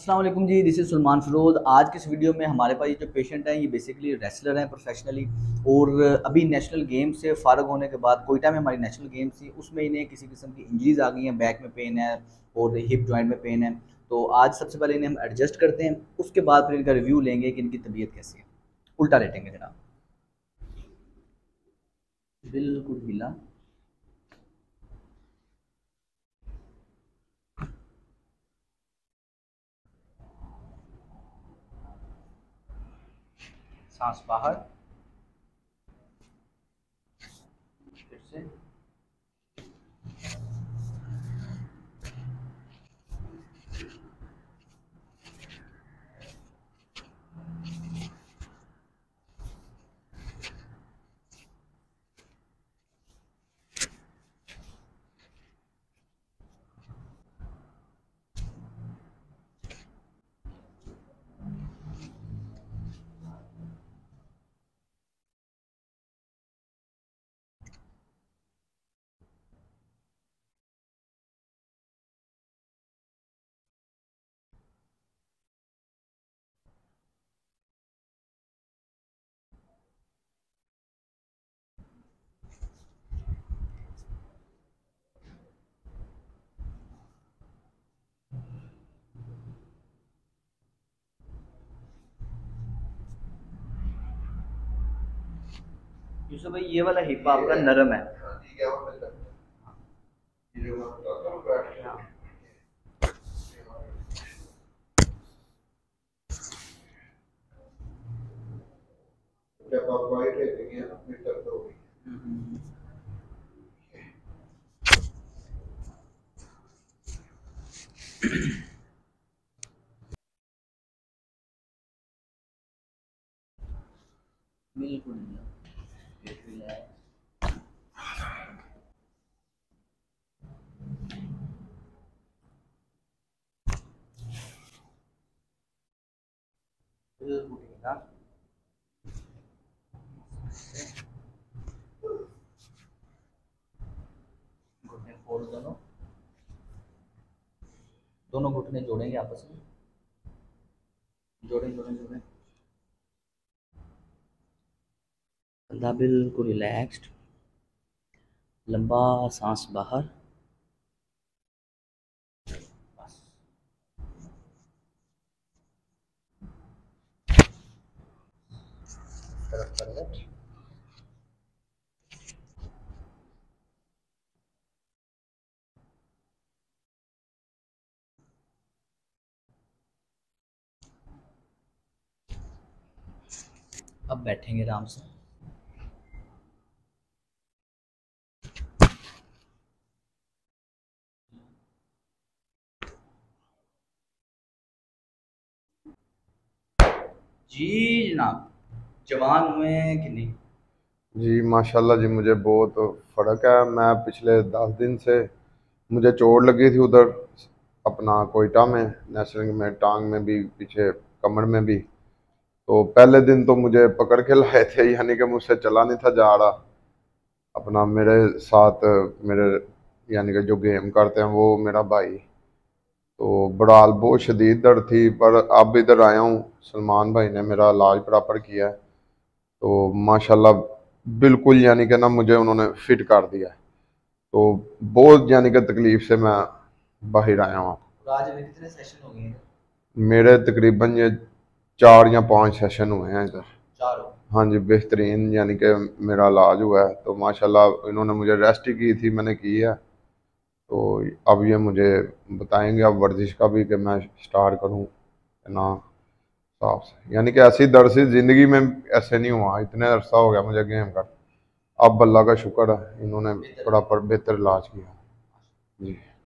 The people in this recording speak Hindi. अस्सलाम वालेकुम जी, दिस इज़ सलमान फिरोज़। आज के इस वीडियो में हमारे पास ये जो पेशेंट हैं ये बेसिकली रेसलर हैं प्रोफेशनली, और अभी नेशनल गेम से फारग होने के बाद क्वेटा में हमारी नेशनल गेम्स थी, उसमें इन्हें किसी किस्म की इंजरीज आ गई हैं। बैक में पेन है और हिप जॉइंट में पेन है, तो आज सबसे पहले इन्हें हम एडजस्ट करते हैं, उसके बाद फिर इनका रिव्यू लेंगे कि इनकी तबीयत कैसी है। उल्टा लेटेंगे जनाब, बिल्कुल हिला। सांस बाहर, फिर से भाई ये वाला हिप आपका नरम है, जब आप वाइट रहेंगे अपने तक तो होगी। बिल्कुल नहीं घुटने फोल्ड, दोनों घुटने जोड़ेंगे आपस में, जोड़ें जोड़ें जोड़ें। कंधा बिल्कुल रिलैक्स्ड, लंबा सांस बाहर, तरफ करवट। अब बैठेंगे आराम से, जी जनाब जवान हुए हैं कि नहीं? जी माशाल्लाह जी, मुझे बहुत फ़र्क है। मैं पिछले 10 दिन से, मुझे चोट लगी थी उधर अपना क्वेटा में नेशनल में, टांग में भी, पीछे कमर में भी। तो पहले दिन तो मुझे पकड़ के लाए थे, यानी कि मुझसे चला नहीं था जा रहा। अपना मेरे साथ मेरे यानी कि जो गेम करते हैं वो मेरा भाई, तो बड़ाल बहुत शदीद दर्द थी, पर अब इधर आया हूँ, सलमान भाई ने मेरा इलाज प्रॉपर किया है, तो माशाल्लाह बिल्कुल यानी कि ना मुझे उन्होंने फिट कर दिया है। तो बहुत यानी कि तकलीफ़ से मैं बाहर आया हूँ। आज में कितने सेशन हो गए हैं? मेरे तकरीबन ये 4 या 5 सेशन हुए हैं इधर। 4? हाँ जी, बेहतरीन यानी कि मेरा इलाज हुआ है। तो माशाल्लाह इन्होंने मुझे रेस्ट की थी, मैंने की है, तो अब ये मुझे बताएंगे अब वर्जिश का भी कि मैं स्टार्ट करूं ना साफ से। यानी कि ऐसी दर्द से ज़िंदगी में ऐसे नहीं हुआ, इतने अरसा हो गया मुझे गेम कर, अब अल्लाह का शुक्र है इन्होंने थोड़ा पर बेहतर इलाज किया। जी।